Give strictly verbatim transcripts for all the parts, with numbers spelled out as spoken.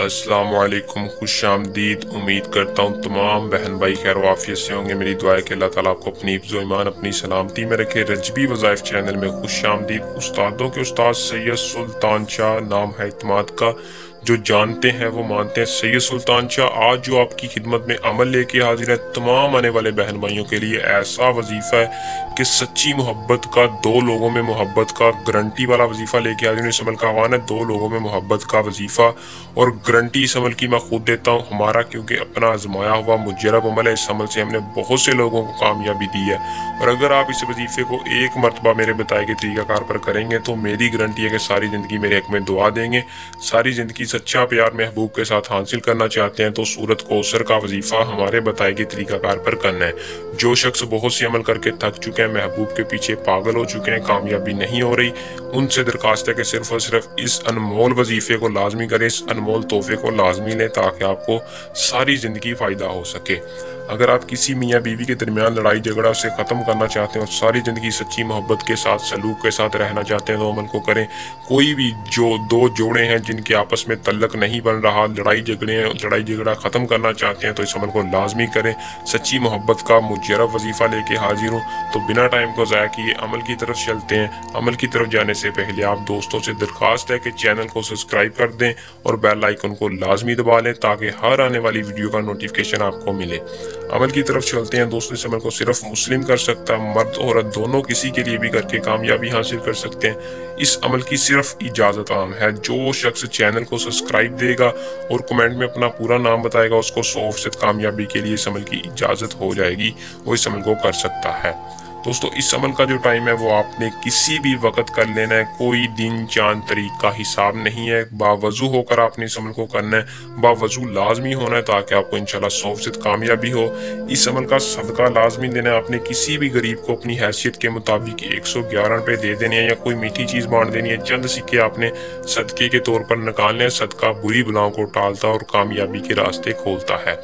अस्सलामुअलैकुम, खुश आमदीद। उम्मीद करता हूँ तमाम बहन भाई खैर वाफियत से होंगे। मेरी दुआ है कि अल्लाह ताला आपको अपनी हिफ्ज़ो ईमान अपनी सलामती में रखे। रजबी वज़ाइफ चैनल में खुश आमदीद। उस्तादों के उस्ताद सैयद सुल्तान शाह नाम है इत्माद का, जो जानते हैं वो मानते हैं। सैयद सुल्तान शाह आज जो आपकी खिदमत में अमल लेके हाजिर है, तमाम आने वाले बहन भाइयों के लिए ऐसा वजीफ़ा है कि सच्ची मोहब्बत का, दो लोगों में मोहब्बत का गारंटी वाला वजीफ़ा लेके हाजिर। इस अमल का आह्वान है दो लोगों में मोहब्बत का वजीफ़ा और गारंटी इस अमल की मैं खुद देता हूँ। हमारा क्योंकि अपना आजमाया हुआ मुजरब अमल है, इस अमल से हमने बहुत से लोगों को कामयाबी दी है। और अगर आप इस वजीफ़े को एक मरतबा मेरे बताए गए तरीक़ाकार पर करेंगे तो मेरी गारंटी है कि सारी ज़िंदगी मेरे हक में दुआ देंगे। सारी ज़िंदगी सच्चा प्यार महबूब के साथ हासिल करना चाहते हैं तो सूरत कौसर का वजीफ़ा हमारे बताए गए तरीक़ाकार पर करना है। जो शख्स बहुत से अमल करके थक चुके हैं, महबूब के पीछे पागल हो चुके हैं, कामयाबी नहीं हो रही, उनसे दरख्वास्त है कि सिर्फ और सिर्फ इस अनमोल वजीफ़े को लाजमी करें, इस अनमोल तोहफे को लाजमी लें ताकि आपको सारी ज़िंदगी फ़ायदा हो सके। अगर आप किसी मियाँ बीवी के दरमियान लड़ाई झगड़ा उसे ख़त्म करना चाहते हैं और सारी ज़िंदगी सच्ची मोहब्बत के साथ सलूक के साथ रहना चाहते हैं तो अमल को करें। कोई भी जो दो जोड़े हैं जिनके आपस में तल्लक नहीं बन रहा, लड़ाई झगड़े लड़ाई झगड़ा ख़त्म करना चाहते हैं तो इस अमल को लाजमी करें। सच्ची मोहब्बत का मुजरब वजीफ़ा लेके हाजिर हूँ, तो बिना टाइम को ज़ाया किए अमल की तरफ चलते हैं। अमल की तरफ जाने से पहले आप दोस्तों से दरख्वास्त है कि चैनल को सब्सक्राइब कर दें और बेल आइकन को लाजमी दबा लें ताकि हर आने वाली वीडियो का नोटिफिकेशन आपको मिले। अमल की तरफ चलते हैं दोस्तों। इस अमल को सिर्फ मुस्लिम कर सकता है, मर्द औरत दोनों किसी के लिए भी करके कामयाबी हासिल कर सकते हैं। इस अमल की सिर्फ इजाज़त आम है। जो शख्स चैनल को सब्सक्राइब देगा और कमेंट में अपना पूरा नाम बताएगा उसको सौ फीसद कामयाबी के लिए इस अमल की इजाज़त हो जाएगी, वो इस अमल को कर सकता है। दोस्तों इस अमल का जो टाइम है वो आपने किसी भी वक्त कर लेना है, कोई दिन चांद तरीक़ का हिसाब नहीं है। बावजू होकर आपने इस अमल को करना है, बावजू लाजमी होना है ताकि आपको इंशाल्लाह सौ फीसद कामयाबी हो। इस अमल का सदका लाजमी देना है आपने, किसी भी गरीब को अपनी हैसियत के मुताबिक एक सौ ग्यारह रुपये दे देने हैं या कोई मीठी चीज़ बांट देनी है। चंद सिक्के आपने सदक़े के तौर पर निकालने हैं। सदका बुरी बलाओं को टालता और कामयाबी के रास्ते खोलता है।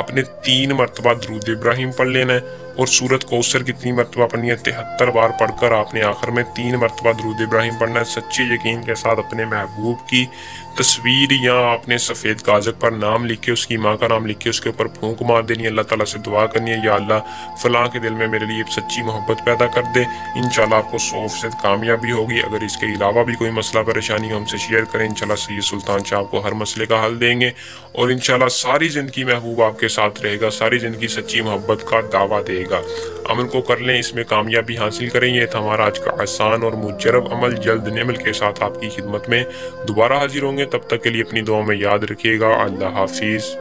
आपने तीन मरतबा दरूद इब्राहिम पढ़ लेना है और सूरत कौसर कितनी मरतबा पढ़नी है, तिहत्तर बार पढ़कर आपने आखिर में तीन मरतबा दरूद इब्राहिम पढ़ना है। सच्चे यकीन के साथ अपने महबूब की तस्वीर या आपने सफ़ेद कागज पर नाम लिख के, उसकी माँ का नाम लिख के उसके ऊपर फूंक मार देनी है। अल्लाह ताला से दुआ करनी है, या अल्लाह फलां के दिल में मेरे लिए सच्ची मोहब्बत पैदा कर दे। इंशाल्लाह आपको सौ फीसद कामयाबी होगी। अगर इसके अलावा भी कोई मसला परेशानी हो हमसे शेयर करें, इंशाल्लाह सैयद सुल्तान शाह आपको हर मसले का हल देंगे। और इंशाल्लाह सारी ज़िंदगी महबूब आपके साथ रहेगा, सारी ज़िंदगी सच्ची मोहब्बत का दावा देगा। अमल को कर लें, इसमें कामयाबी हासिल करें। ये था हमारा आज का आसान और मुजरब अमल। जल्द नए अमल के साथ आपकी खिदमत में दोबारा हाजिर होंगे। तब तक के लिए अपनी दुआओं में याद रखिएगा। अल्लाह हाफिज़।